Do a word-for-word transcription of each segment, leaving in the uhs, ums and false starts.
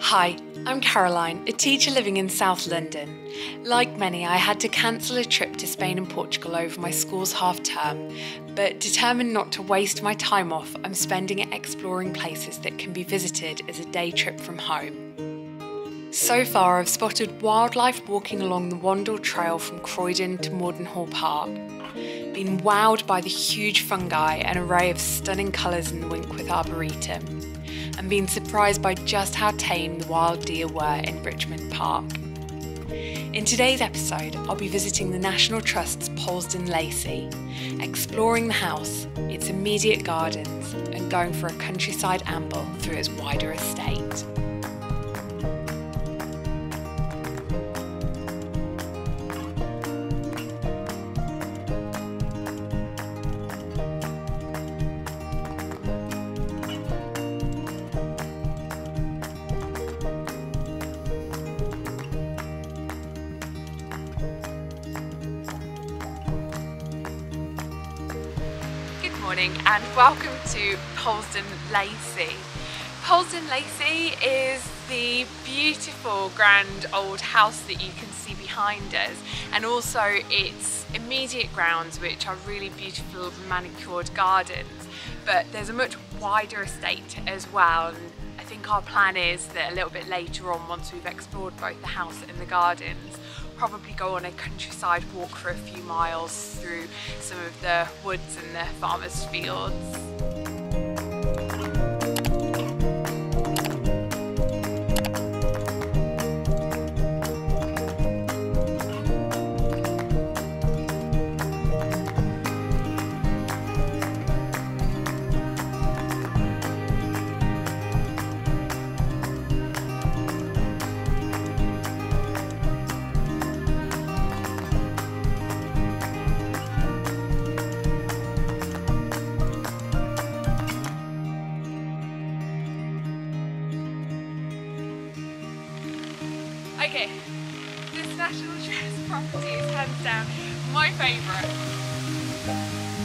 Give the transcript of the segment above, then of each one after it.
Hi, I'm Caroline, a teacher living in South London. Like many, I had to cancel a trip to Spain and Portugal over my school's half-term, but determined not to waste my time off, I'm spending it exploring places that can be visited as a day trip from home. So far, I've spotted wildlife walking along the Wandle Trail from Croydon to Mordenhall Park, been wowed by the huge fungi and array of stunning colours in the Winkworth Arboretum, and been surprised by just how tame the wild deer were in Richmond Park. In today's episode, I'll be visiting the National Trust's Polesden Lacey, exploring the house, its immediate gardens, and going for a countryside amble through its wider estate. And welcome to Polesden Lacey. Polesden Lacey is the beautiful grand old house that you can see behind us, and also its immediate grounds, which are really beautiful manicured gardens, but there's a much wider estate as well. And I think our plan is that a little bit later on, once we've explored both the house and the gardens, probably go on a countryside walk for a few miles through some of the woods and the farmers' fields. Okay, this National Trust property is hands down my favourite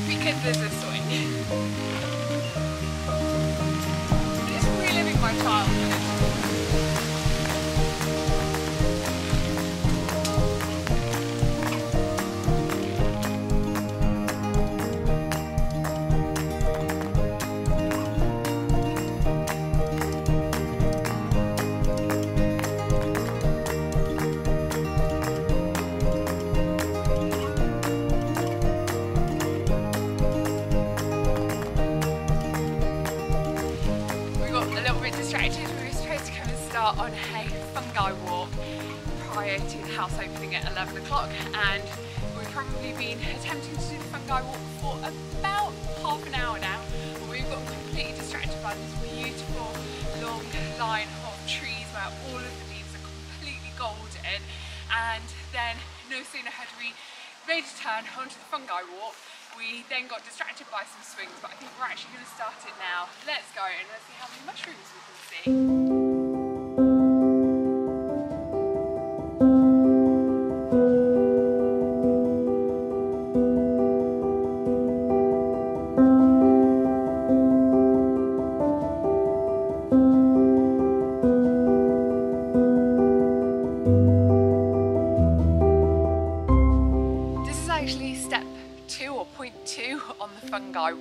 because there's a swing. It's reliving my childhood. On a fungi walk prior to the house opening at eleven o'clock, and we've probably been attempting to do the fungi walk for about half an hour now, but we've got completely distracted by this beautiful long line of trees where all of the leaves are completely golden. And then no sooner had we made a turn onto the fungi walk, we then got distracted by some swings, but I think we're actually going to start it now. Let's go and let's see how many mushrooms we can see.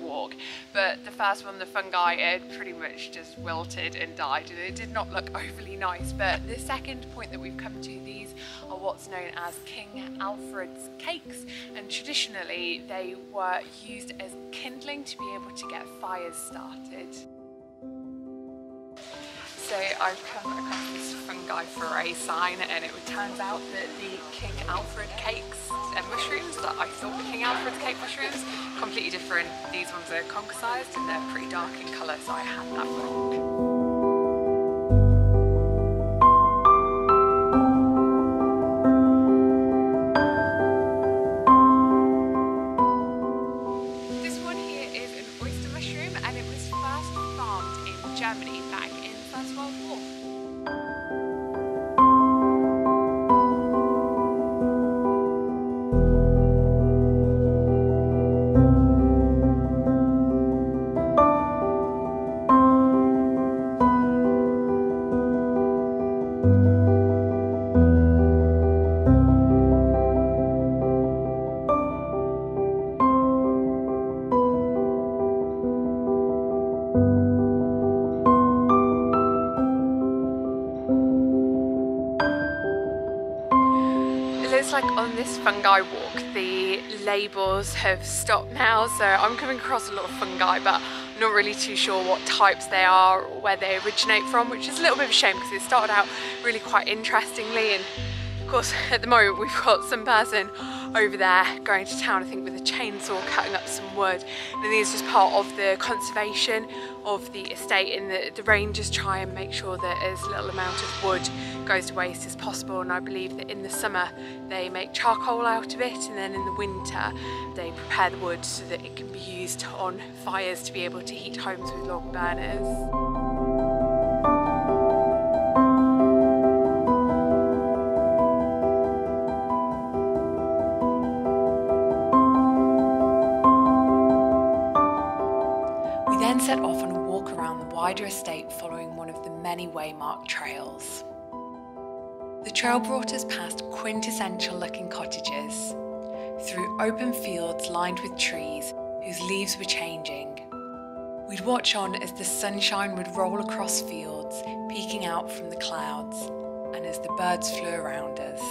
Walk, but the first one, the fungi, had pretty much just wilted and died, and it did not look overly nice. But the second point that we've come to, these are what's known as King Alfred's cakes, and traditionally they were used as kindling to be able to get fires started. So I've come across this fungi foray sign, and it turns out that the King Alfred cakes and mushrooms that I thought were King Alfred's cake mushrooms, completely different. These ones are conker-sized and they're pretty dark in colour, so I had that one. like on this fungi walk, the labels have stopped now, so I'm coming across a lot of fungi, but I'm not really too sure what types they are or where they originate from, which is a little bit of a shame because it started out really quite interestingly. And of course, at the moment we've got some person over there going to town, I think, with a chainsaw cutting up some wood. And this is just part of the conservation of the estate, and the, the rangers try and make sure that as little amount of wood goes to waste as possible. And I believe that in the summer they make charcoal out of it, and then in the winter they prepare the wood so that it can be used on fires to be able to heat homes with log burners. Set off on a walk around the wider estate following one of the many waymarked trails. The trail brought us past quintessential looking cottages, through open fields lined with trees whose leaves were changing. We'd watch on as the sunshine would roll across fields, peeking out from the clouds, and as the birds flew around us.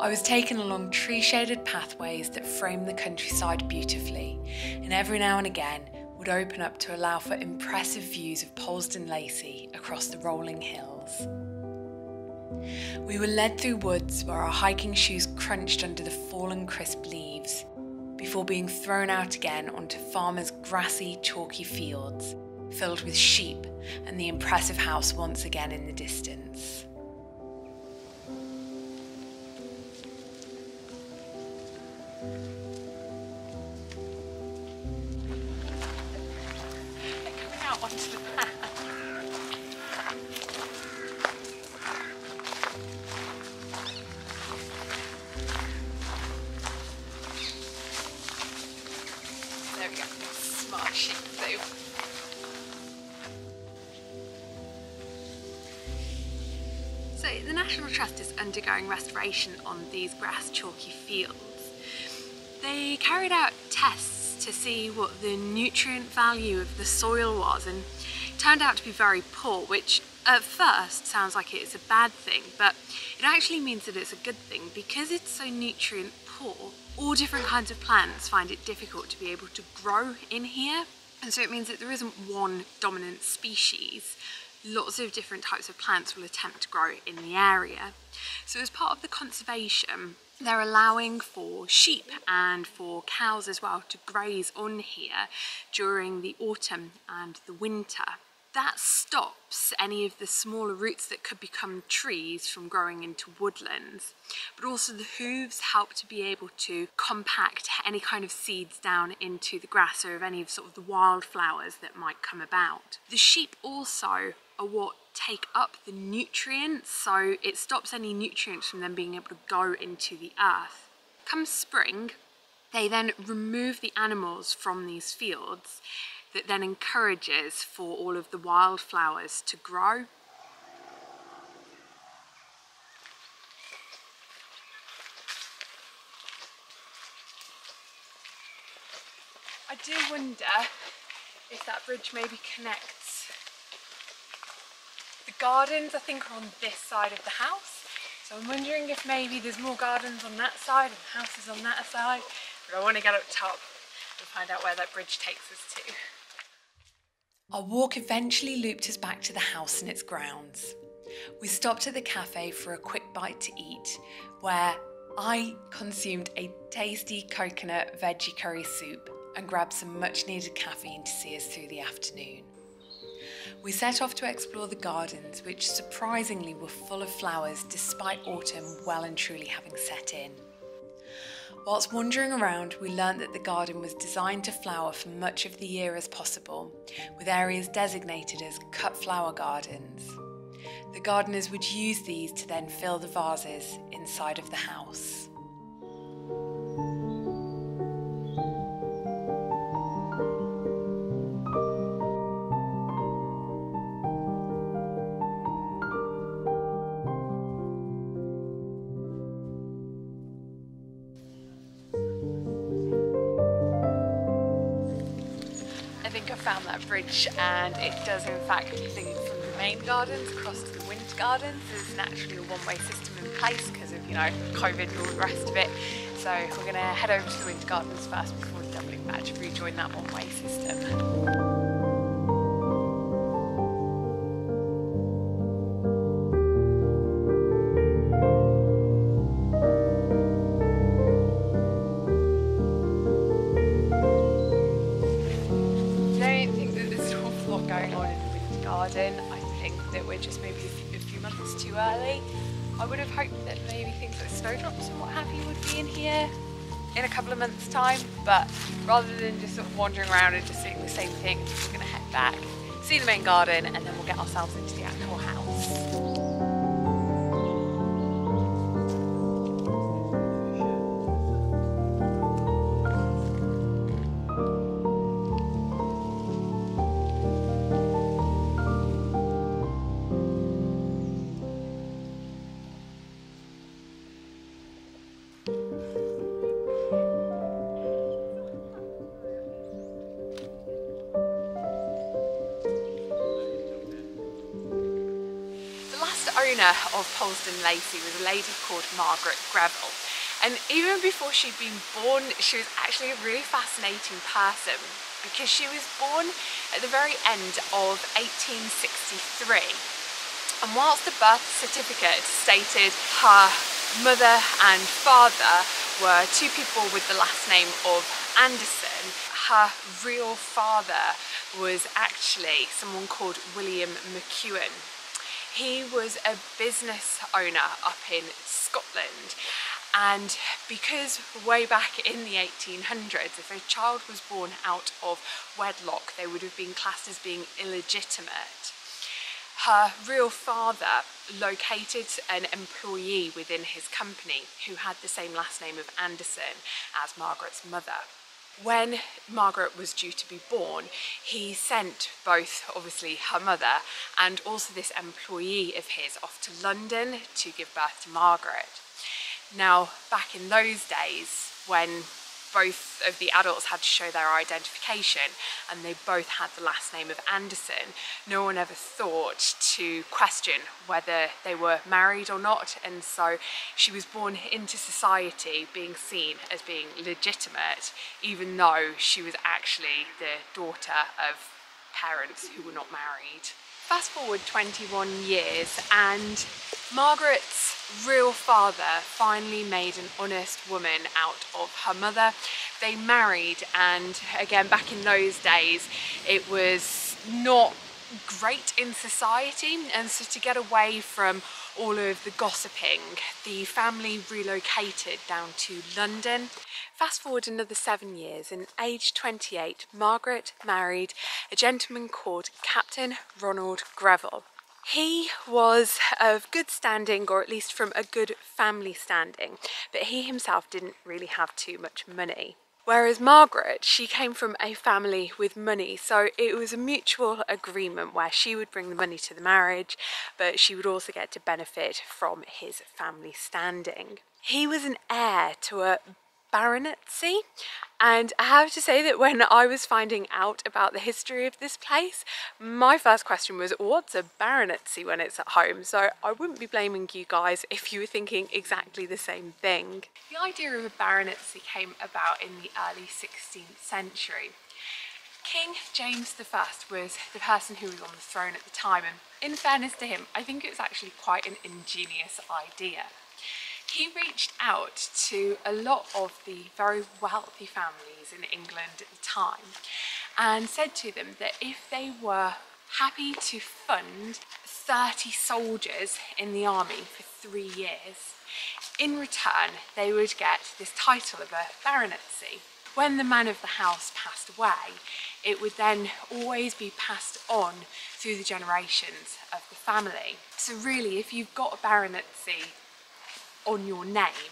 I was taken along tree-shaded pathways that framed the countryside beautifully, and every now and again would open up to allow for impressive views of Polesden Lacey across the rolling hills. We were led through woods where our hiking shoes crunched under the fallen crisp leaves, before being thrown out again onto farmers' grassy, chalky fields, filled with sheep and the impressive house once again in the distance. So the National Trust is undergoing restoration on these grass chalky fields. They carried out tests to see what the nutrient value of the soil was, and it turned out to be very poor, which at first sounds like it's a bad thing, but it actually means that it's a good thing. Because it's so nutrient poor, all different kinds of plants find it difficult to be able to grow in here. And so it means that there isn't one dominant species. Lots of different types of plants will attempt to grow in the area. So as part of the conservation, they're allowing for sheep and for cows as well to graze on here during the autumn and the winter. That stops any of the smaller roots that could become trees from growing into woodlands, but also the hooves help to be able to compact any kind of seeds down into the grass or of any of sort of the wildflowers that might come about. The sheep also are what take up the nutrients, so it stops any nutrients from them being able to go into the earth. Come spring, they then remove the animals from these fields. That then encourages for all of the wildflowers to grow. I do wonder if that bridge maybe connects. The gardens, I think, are on this side of the house, so I'm wondering if maybe there's more gardens on that side and houses on that side, but I want to get up top and find out where that bridge takes us to. Our walk eventually looped us back to the house and its grounds. We stopped at the cafe for a quick bite to eat, where I consumed a tasty coconut veggie curry soup and grabbed some much needed caffeine to see us through the afternoon. We set off to explore the gardens, which surprisingly were full of flowers despite autumn well and truly having set in. Whilst wandering around, we learned that the garden was designed to flower for much of the year as possible, with areas designated as cut flower gardens. The gardeners would use these to then fill the vases inside of the house. I found that bridge, and it does in fact link from the main gardens across to the wind gardens. There's naturally a one-way system in place because of, you know, COVID and all the rest of it. So we're going to head over to the wind gardens first before doubling back to rejoin that one-way system. I would have hoped that maybe things like snowdrops and what have you would be in here in a couple of months' time, but rather than just sort of wandering around and just seeing the same thing, I'm just going to head back, see the main garden, and then we'll get ourselves into the actual house. Of Polesden Lacey was a lady called Margaret Greville, and even before she'd been born she was actually a really fascinating person, because she was born at the very end of eighteen sixty-three, and whilst the birth certificate stated her mother and father were two people with the last name of Anderson, her real father was actually someone called William McEwan. He was a business owner up in Scotland, and because way back in the eighteen hundreds, if a child was born out of wedlock, they would have been classed as being illegitimate. Her real father located an employee within his company who had the same last name of Anderson as Margaret's mother. When Margaret was due to be born, he sent both, obviously, her mother and also this employee of his off to London to give birth to Margaret. Now, back in those days, when both of the adults had to show their identification and they both had the last name of Anderson, no one ever thought to question whether they were married or not, and so she was born into society being seen as being legitimate, even though she was actually the daughter of parents who were not married. Fast forward twenty-one years, and Margaret's real father finally made an honest woman out of her mother. They married, and again, back in those days it was not great in society, and so to get away from all of the gossiping, the family relocated down to London. Fast forward another seven years, and aged twenty-eight, Margaret married a gentleman called Captain Ronald Greville. He was of good standing, or at least from a good family standing, but he himself didn't really have too much money. Whereas Margaret, she came from a family with money, so it was a mutual agreement where she would bring the money to the marriage, but she would also get to benefit from his family standing. He was an heir to a baronetcy, and I have to say that when I was finding out about the history of this place, my first question was, what's a baronetcy when it's at home? So I wouldn't be blaming you guys if you were thinking exactly the same thing. The idea of a baronetcy came about in the early sixteenth century. King James the First was the person who was on the throne at the time, and in fairness to him, I think it was actually quite an ingenious idea. He reached out to a lot of the very wealthy families in England at the time and said to them that if they were happy to fund thirty soldiers in the army for three years, in return they would get this title of a baronetcy. When the man of the house passed away, it would then always be passed on through the generations of the family. So really, if you've got a baronetcy on your name,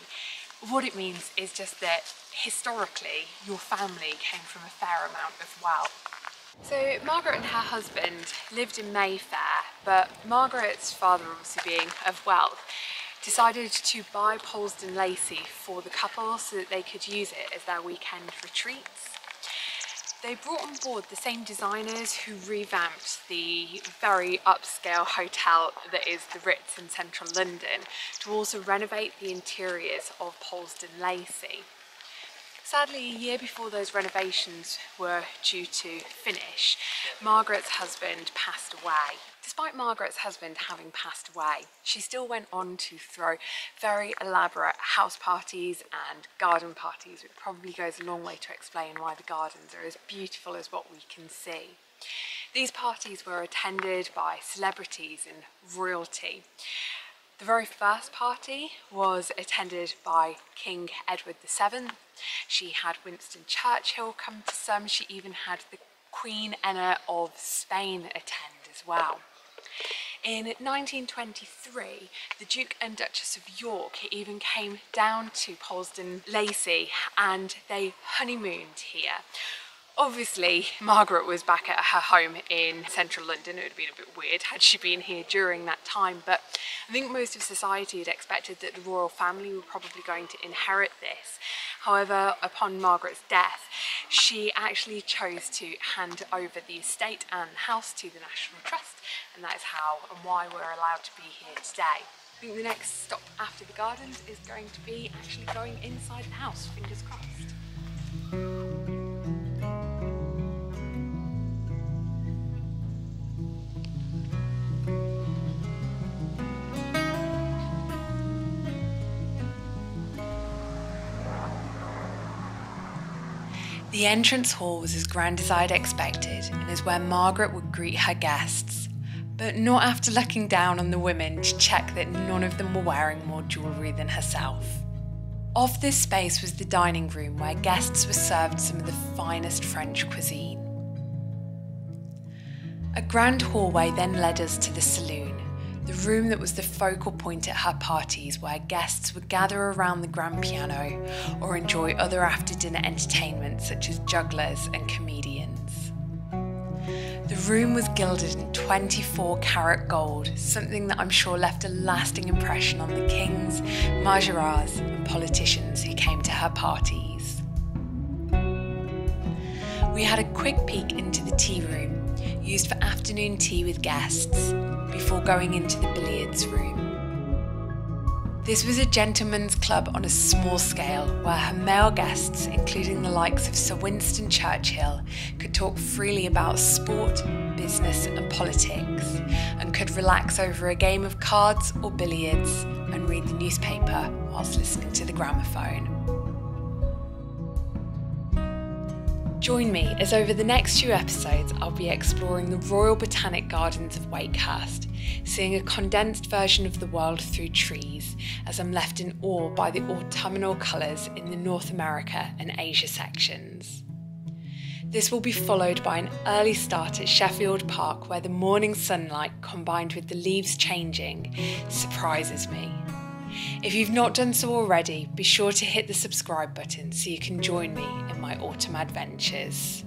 what it means is just that historically your family came from a fair amount of wealth. So Margaret and her husband lived in Mayfair, but Margaret's father, obviously being of wealth, decided to buy Polesden Lacey for the couple so that they could use it as their weekend retreats. They brought on board the same designers who revamped the very upscale hotel that is the Ritz in central London to also renovate the interiors of Polesden Lacey. Sadly, a year before those renovations were due to finish, Margaret's husband passed away. Despite Margaret's husband having passed away, she still went on to throw very elaborate house parties and garden parties, which probably goes a long way to explain why the gardens are as beautiful as what we can see. These parties were attended by celebrities and royalty. The very first party was attended by King Edward the seventh. She had Winston Churchill come to some. She even had the Queen Enna of Spain attend as well. In nineteen twenty-three, the Duke and Duchess of York even came down to Polesden Lacey and they honeymooned here. Obviously, Margaret was back at her home in central London. It would have been a bit weird had she been here during that time, but I think most of society had expected that the royal family were probably going to inherit this. However, upon Margaret's death, she actually chose to hand over the estate and house to the National Trust, and that is how and why we're allowed to be here today. I think the next stop after the gardens is going to be actually going inside the house, fingers crossed. The entrance hall was as grand as I'd expected and is where Margaret would greet her guests, but not after looking down on the women to check that none of them were wearing more jewellery than herself. Off this space was the dining room where guests were served some of the finest French cuisine. A grand hallway then led us to the saloon, the room that was the focal point at her parties where guests would gather around the grand piano or enjoy other after-dinner entertainments such as jugglers and comedians. The room was gilded in twenty-four karat gold, something that I'm sure left a lasting impression on the kings, majorats and politicians who came to her parties. We had a quick peek into the tea room, used for afternoon tea with guests, before going into the billiards room. This was a gentleman's club on a small scale where her male guests, including the likes of Sir Winston Churchill, could talk freely about sport, business and politics, and could relax over a game of cards or billiards and read the newspaper whilst listening to the gramophone. Join me as over the next few episodes I'll be exploring the Royal Botanic Gardens of Wakehurst, seeing a condensed version of the world through trees, as I'm left in awe by the autumnal colours in the North America and Asia sections. This will be followed by an early start at Sheffield Park, where the morning sunlight combined with the leaves changing surprises me. If you've not done so already, be sure to hit the subscribe button so you can join me in my autumn adventures.